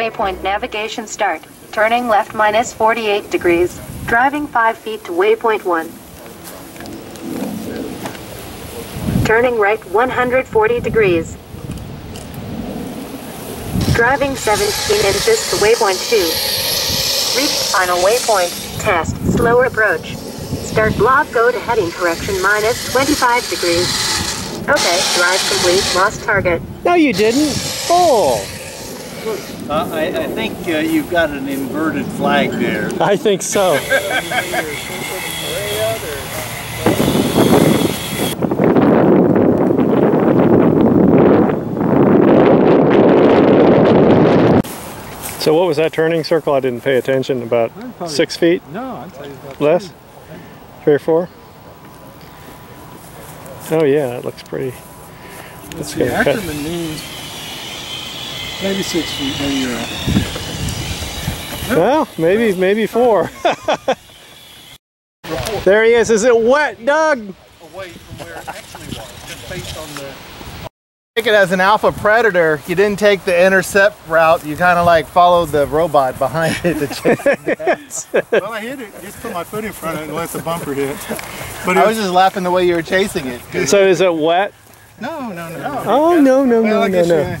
waypoint navigation start, turning left -48 degrees, driving 5 feet to waypoint 1. Turning right 140 degrees, driving 17 inches to waypoint 2. Reached final waypoint, test, slower approach. Start block, go to heading correction -25 degrees. Okay, drive complete, lost target. No, you didn't. Oh. I think you've got an inverted flag there. I think so. So what was that turning circle? I didn't pay attention. About probably, 6 feet? No, I'd tell you about less. 3 or 4? Oh yeah, it looks pretty. Let's see, Ackerman means maybe 6 feet, maybe you're out. Well, maybe 4. There he is it wet, Doug? Away from where it actually was, just based on the... Take it as an alpha predator, you didn't take the intercept route, you kind of like followed the robot behind it to chase it down. Well, I hit it, just put my foot in front of it and let the bumper hit. But I was just laughing the way you were chasing it. So is it wet? No. Oh, no. I just got a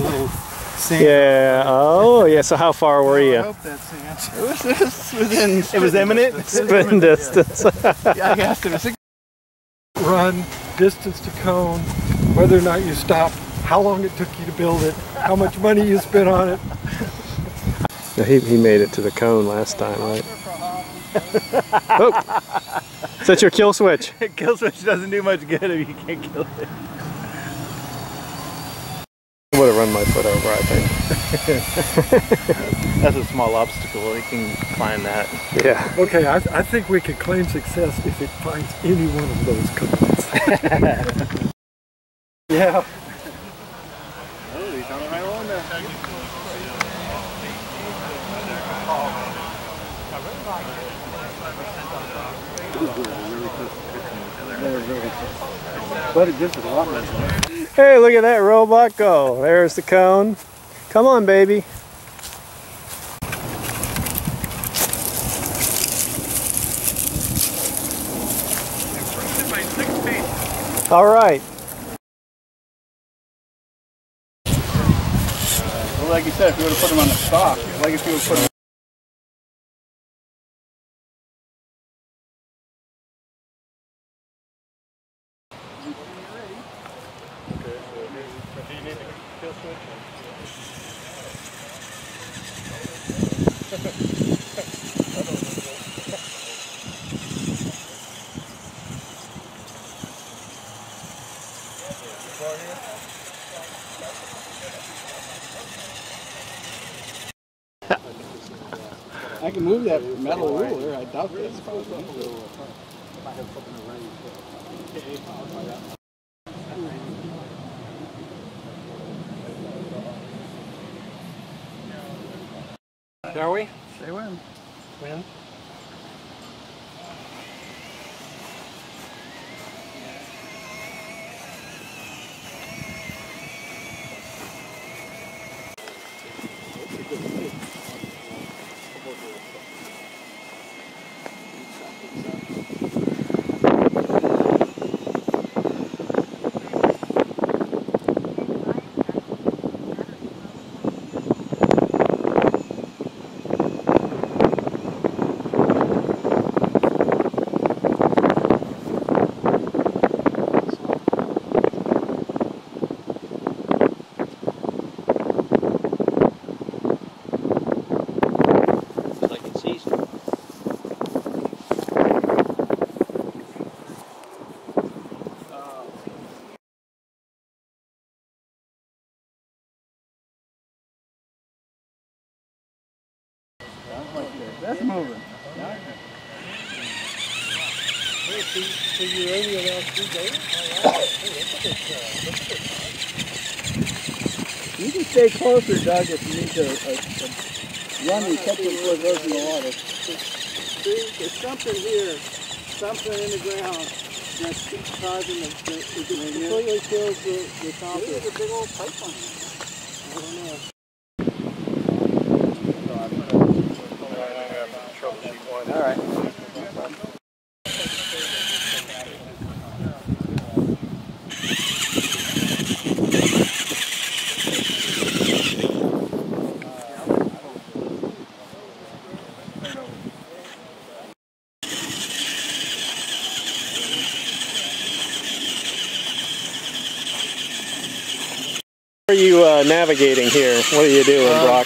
little sand. Yeah, oh, yeah, so how far were you? I hope that sand. It was imminent? Spin distance. Yeah, I guess it was run, distance to cone, whether or not you stopped, how long it took you to build it, how much money you spent on it. Now he made it to the cone last time, right? Oh. Is that your kill switch? Kill switch doesn't do much good if you can't kill it. I would have run my foot over, I think. That's a small obstacle. You can climb that. Yeah. Okay, I think we could claim success if it finds any one of those cones. Yeah. Oh, he's on the right one there. But it gives it a lot of fun. Hey, look at that robot go. There's the cone. Come on, baby. Improved it by 6 feet. All right. Like you said, if you would have put them on the stock, like if you would put them. Do you need the kill switch? I can move that metal ruler. I doubt this. I have something to raise. Are we? They win. Win. That's moving. So you're only around 3 days? You can stay closer, Doug, if you need to run and catch it before it goes in the water. There's something here, something in the ground that keeps causing it completely kills the top. There's a big old pipe on it. I don't know. How are you navigating here? What are you doing, Brock?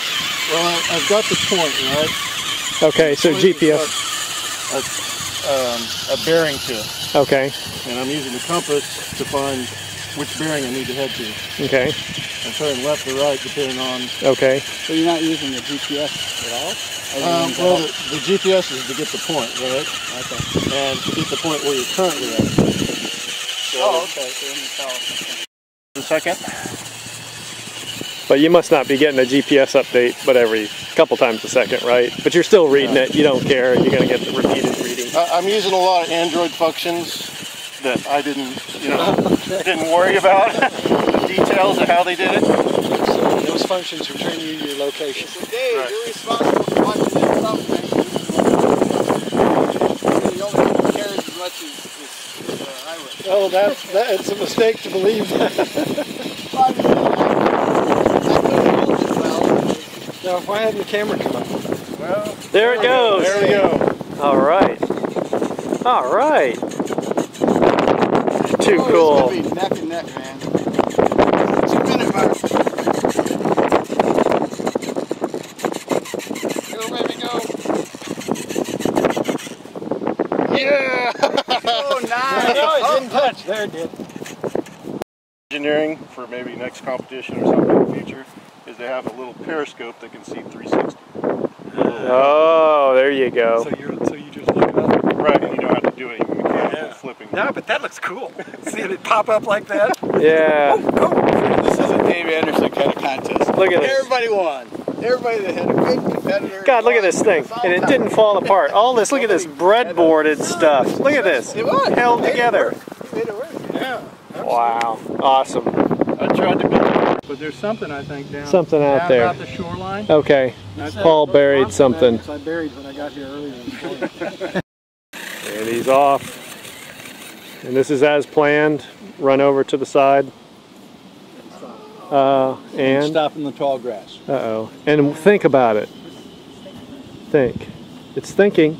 Well, I've got the point, right? Okay, so GPS. A bearing to it. Okay. And I'm using the compass to find which bearing I need to head to. Okay. I'm turning left or right depending on... Okay. So you're not using the GPS at all? Well, the GPS is to get the point, right? Okay. And to get the point where you're currently at. So, oh, okay. So let me follow. One second. But you must not be getting a GPS update but every couple times a second, right? But you're still reading it. You don't care. You're going to get the repeated reading. I'm using a lot of Android functions that I didn't, didn't worry about the details of how they did it. So those functions return you your location. So Dave, right. You're responsible for watching that something. You only care as much as I would. Oh, that's a mistake to believe that. Now, why hadn't the camera come up? Well, there it goes. There we go. All right. All right. Too cool. It's going to be neck and neck, man. It's a minute, buddy. Go, baby, go. Yeah. Oh, nice. No, it didn't touch. There it did. Engineering for maybe next competition or something in the future. Is they have a little periscope that can see 360. Oh, there you go. So you just look it up? Right, and you don't have to do any mechanical flipping. No, but that looks cool. Seeing it pop up like that? Yeah. Oh. This is a Dave Anderson kind of contest. Look at everybody this. Everybody won. Everybody that had a good competitor. God, look at this thing. And it didn't fall apart. All this, look at this breadboarded stuff. Look at this. It was. Held together. It made it work. Yeah. Absolutely. Wow. Awesome. I tried to build it. But there's something, I think, down something out there. About the shoreline. Okay. Paul buried something. I buried when I got here earlier in the morning. And he's off. And this is as planned. Run over to the side. And stop in the tall grass. Uh-oh. And think about it. Think. It's thinking.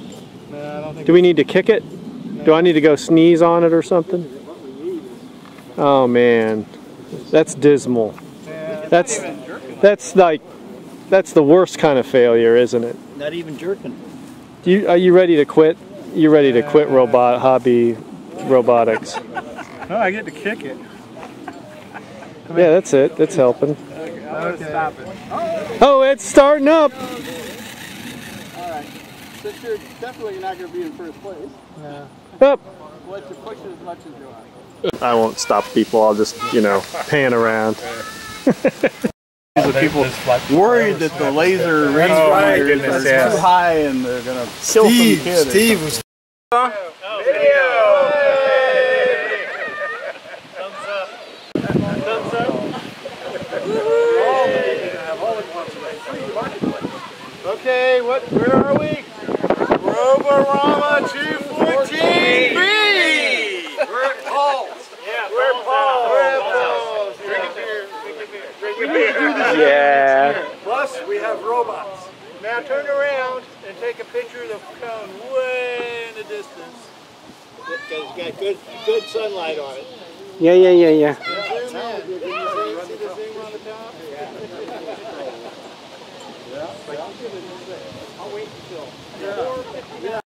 No, I don't think. Do we need to kick it? No. Do I need to go sneeze on it or something? Oh, man. That's dismal. That's the worst kind of failure, isn't it? Not even jerking. Are you ready to quit? You ready to quit hobby robotics? No, I get to kick it. Yeah, that's it. That's helping. Okay. Stop it. Oh, it's starting up. All right. Since you're definitely not going to be in first place. Yeah. Up. Let's push it as much as you want. I won't stop people. I'll just, pan around. The people worried that the laser ring light is too high and they're gonna kill some kids. Steve was thumbs up. Okay, where are we? Roborama 214B. We're at Paul's. Yeah, we're at Paul's. Yeah. Plus, we have robots. Now turn around and take a picture of the cone way in the distance. It's got good sunlight on it. Yeah. Can you see the thing on the top? Yeah. I'll wait until.